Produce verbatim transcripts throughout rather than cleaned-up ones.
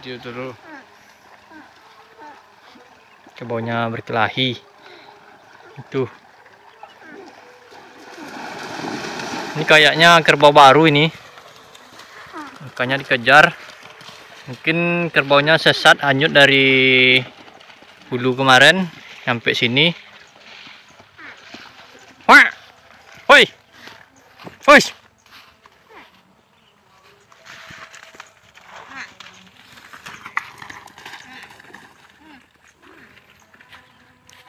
video dulu. Kebaunya berkelahi. Itu. Ini kayaknya kerbau baru ini. Makanya dikejar. Mungkin kerbaunya sesat hanyut dari hulu kemarin sampai sini. Wah. Woi. Woi.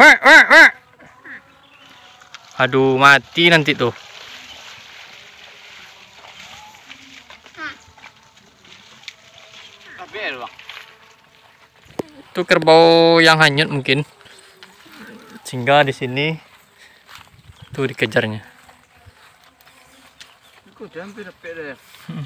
Wah, wah, wah. Aduh, mati nanti tuh. Itu kerbau yang hanyut mungkin singgah di sini tuh dikejarnya. Hmm.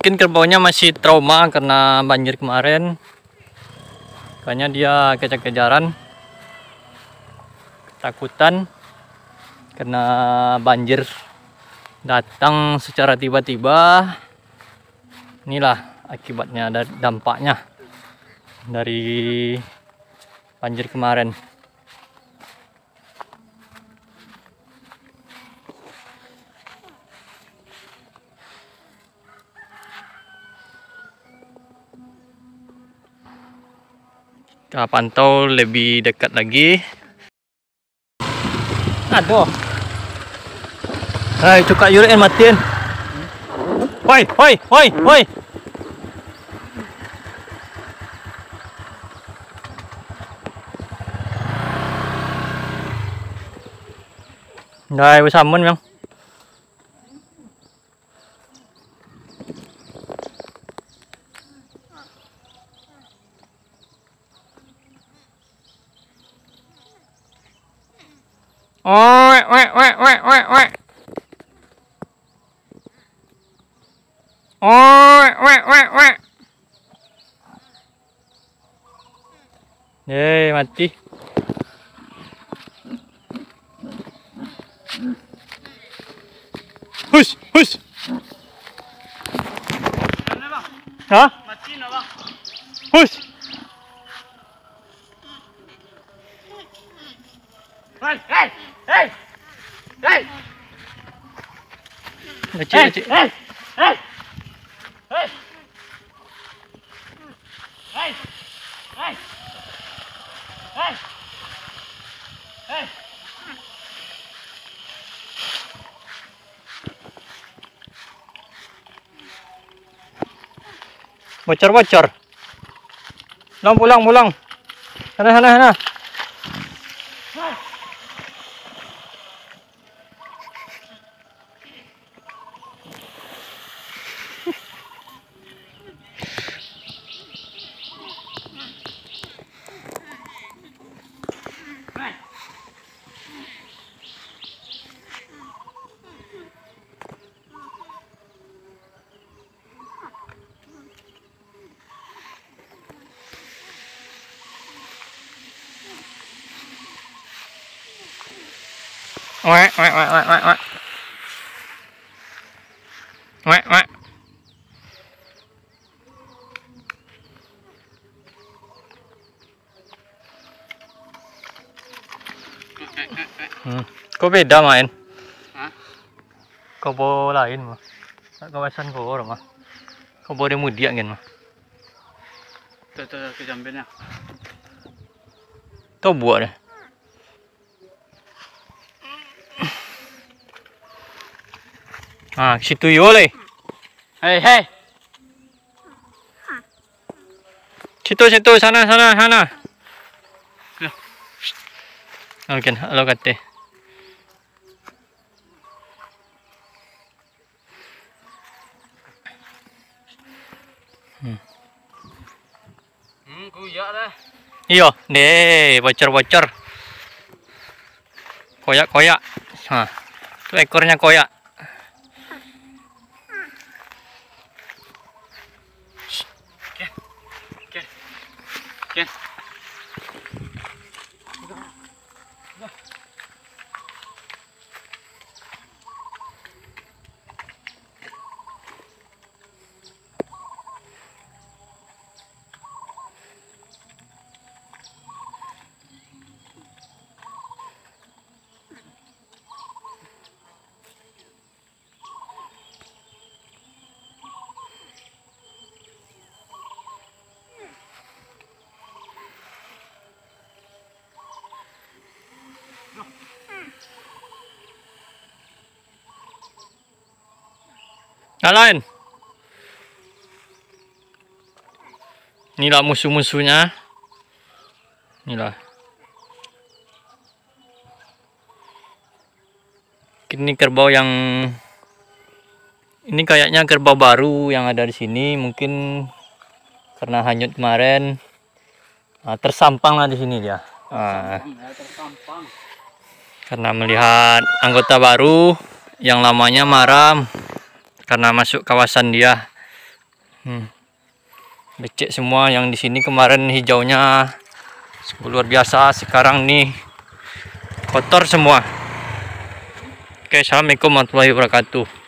Mungkin kerbaunya masih trauma karena banjir kemarin, makanya dia kejar-kejaran, ketakutan karena banjir datang secara tiba-tiba. Inilah akibatnya, dampaknya dari banjir kemarin. Kita pantau lebih dekat lagi. Aduh. Hai, cuka yurin matiin. Woi, woi, woi, woi. Dai, wis amun, Mang. Oh, wait, wait, wait, wait, wait, wait. Oh, wait, wait, wait, wait. Yeay, mati. Hush, hush. Hah? Mati na ba? Hush. Hei, hei, hei, hei, hei, hei, hei, hei, hei, hei. Bocor, bocor. Pulang, pulang, pulang. Sana, sana, sana. Wait, wait, wait, wait, wait, wait. Wait, wait. Hmm. Kok beda main? Hah? Kau lain mah. Kawasan kau orang mah. Kau boleh mudiak kan mah. Tuh, tuh, tuh jambennya. Tuh buat deh. Ah, si tuyul eh. Hei, hei. Situ, situ, sana, sana, sana. Oke, halo kate. Hmm. Hmm, kuyak dah. Iya, deh, bocor-bocor. Koyak-koyak. Hah. Itu ekornya koyak. Oke. Nyalain. Inilah musuh-musuhnya. Inilah. Ini kerbau yang ini kayaknya kerbau baru yang ada di sini, mungkin karena hanyut kemarin. Nah, tersampang lah di sini dia. Nah, karena melihat anggota baru yang lamanya maram. Karena masuk kawasan dia, hmm. becek semua yang di sini kemarin hijaunya luar biasa, sekarang nih kotor semua. Oke, assalamualaikum warahmatullahi wabarakatuh.